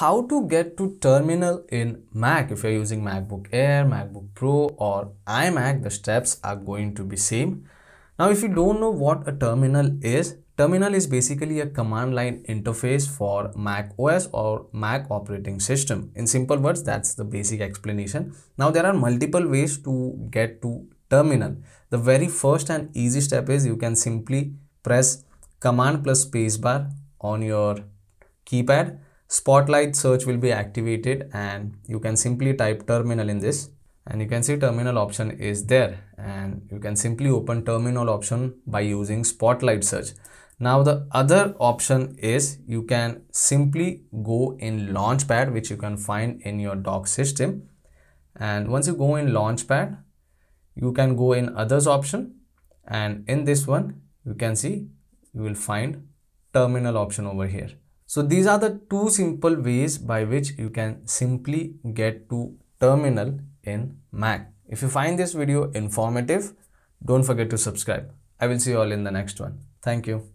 how to get to terminal in Mac. If you're using MacBook Air, MacBook Pro or iMac, the steps are going to be same. Now, if you don't know what a terminal is basically a command line interface for macOS or Mac operating system. In simple words, that's the basic explanation. Now, there are multiple ways to get to terminal. The very first and easy step is you can simply press command plus spacebar on your keypad. Spotlight search will be activated and you can simply type terminal in this, and you can see terminal option is there, and you can simply open terminal option by using spotlight search. Now the other option is you can simply go in Launchpad, which you can find in your dock system, and once you go in Launchpad you can go in others option, and in this one you can see you will find terminal option over here. So these are the two simple ways by which you can simply get to terminal in Mac. If you find this video informative, don't forget to subscribe. I will see you all in the next one. Thank you.